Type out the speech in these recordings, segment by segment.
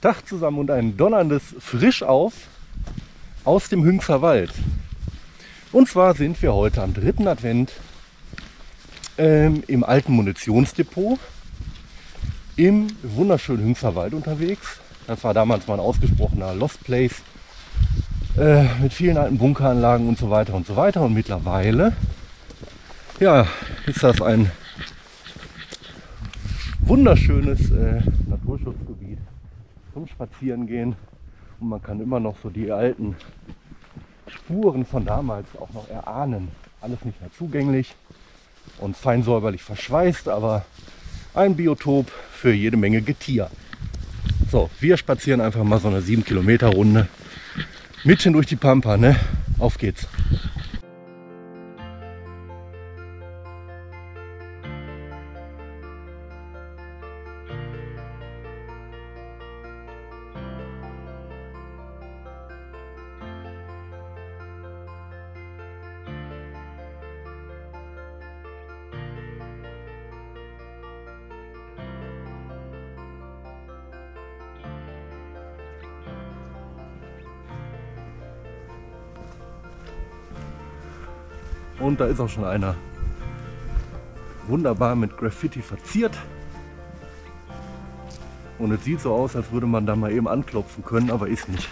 Tag zusammen und ein donnerndes Frischauf aus dem Hünxer Wald. Und zwar sind wir heute am 3. Advent im alten Munitionsdepot im wunderschönen Hünxer Wald unterwegs. Das war damals mal ein ausgesprochener Lost Place mit vielen alten Bunkeranlagen und so weiter und so weiter. Und mittlerweile ja, ist das ein wunderschönes Naturschutzgebiet zum Spazierengehen. Und man kann immer noch so die alten Spuren von damals auch noch erahnen. Alles nicht mehr zugänglich und fein säuberlich verschweißt, aber ein Biotop für jede Menge Getier. So, wir spazieren einfach mal so eine 7-Kilometer-Runde. Mitten durch die Pampa, ne? Auf geht's! Und da ist auch schon einer, wunderbar mit Graffiti verziert. Und es sieht so aus, als würde man da mal eben anklopfen können, aber ist nicht.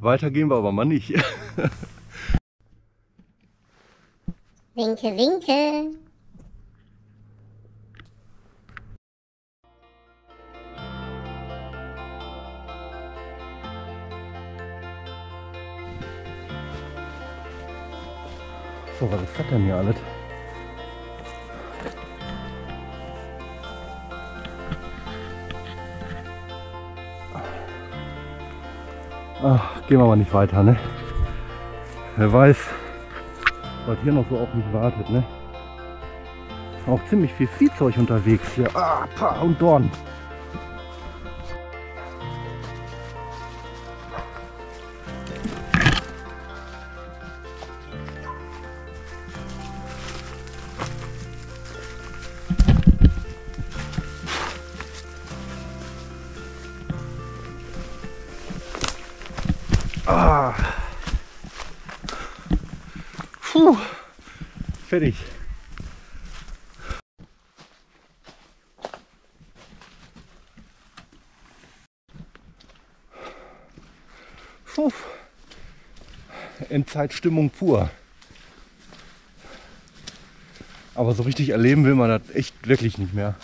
Weiter gehen wir aber mal nicht. Winke, winke. So, was ist das denn hier alles? Ach, gehen wir mal nicht weiter, ne? Wer weiß, was hier noch so auf mich wartet, ne? Auch ziemlich viel Viehzeug unterwegs hier. Ah, Paar und Dorn. Ah. Puh. Fertig. Puh. Endzeitstimmung pur. Aber so richtig erleben will man das echt wirklich nicht mehr.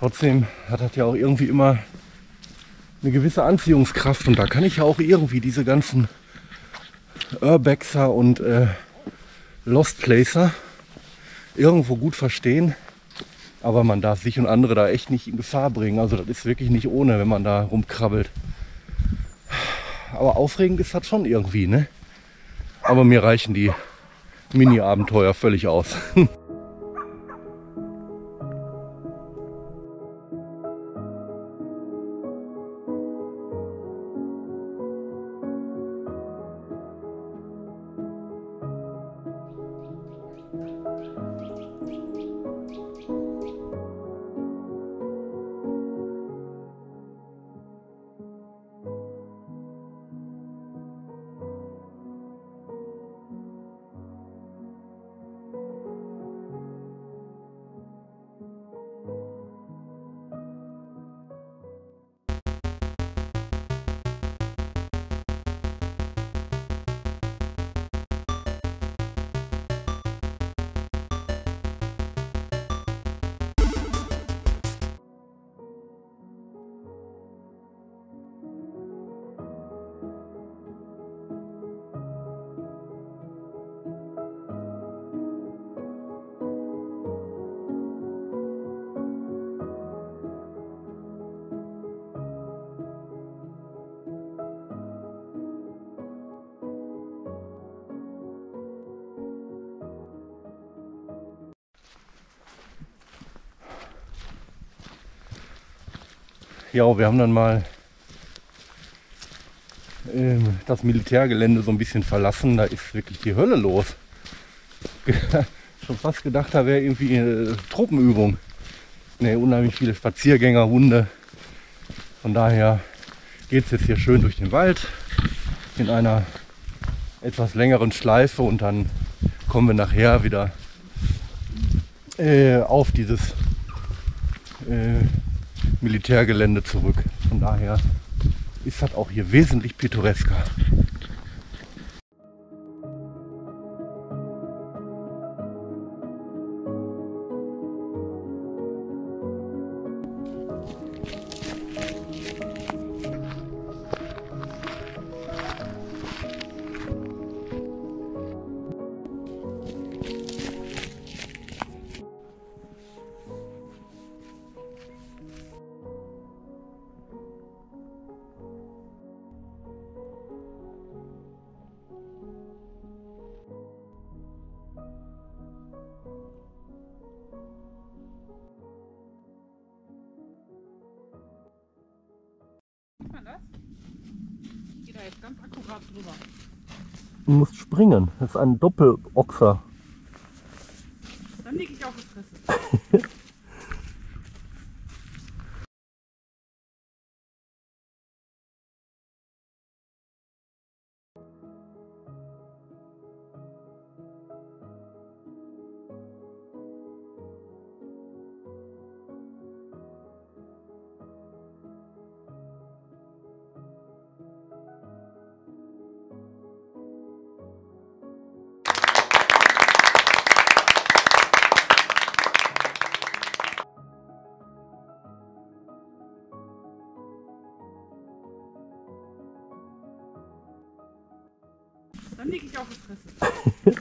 Trotzdem hat das ja auch irgendwie immer eine gewisse Anziehungskraft, und da kann ich ja auch irgendwie diese ganzen Urbexer und Lost Placer irgendwo gut verstehen, aber man darf sich und andere da echt nicht in Gefahr bringen. Also das ist wirklich nicht ohne, wenn man da rumkrabbelt. Aber aufregend ist das schon irgendwie, ne? Aber mir reichen die Mini-Abenteuer völlig aus. ja, wir haben dann mal das Militärgelände so ein bisschen verlassen. Da ist wirklich die Hölle los. Schon fast gedacht, da wäre irgendwie eine Truppenübung. Ne, unheimlich viele Spaziergänger, Hunde. Von daher geht es jetzt hier schön durch den Wald in einer etwas längeren Schleife und dann kommen wir nachher wieder auf dieses Militärgelände zurück. Von daher ist das auch hier wesentlich pittoresker. Ganz akkurat drüber. Du musst springen, das ist ein Doppelochser. Dann liege ich auf der Fresse. Dann liege ich auf der Fresse.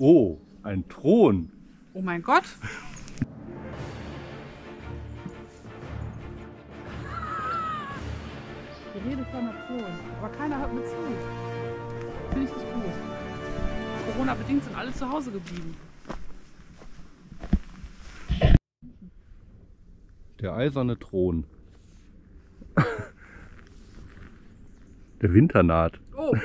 Oh, ein Thron. Oh mein Gott! Die Rede von Nation, aber keiner hört mir zu. Finde ich nicht gut. Corona-bedingt sind alle zu Hause geblieben. Der eiserne Thron. Der Winter naht. Oh.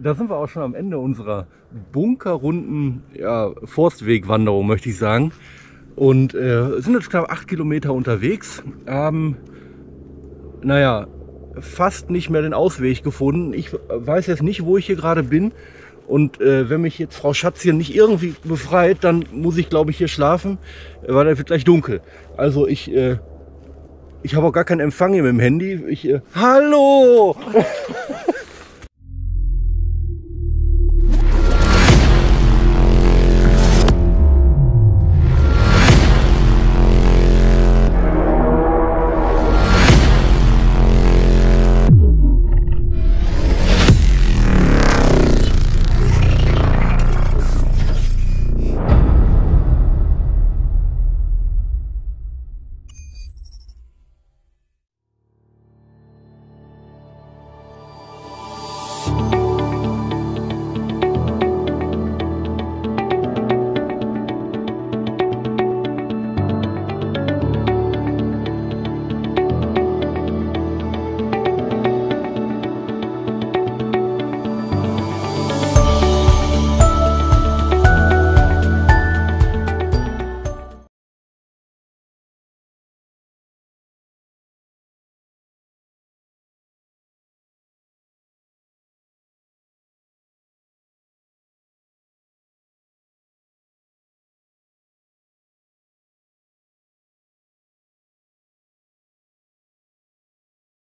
Da sind wir auch schon am Ende unserer bunkerrunden Forstwegwanderung, möchte ich sagen. Und sind jetzt knapp 8 Kilometer unterwegs, haben naja, fast nicht mehr den Ausweg gefunden. Ich weiß jetzt nicht, wo ich hier gerade bin. Und wenn mich jetzt Frau Schatz hier nicht irgendwie befreit, dann muss ich, glaube ich, hier schlafen, weil dann wird gleich dunkel. Also ich habe auch gar keinen Empfang hier mit dem Handy. Hallo!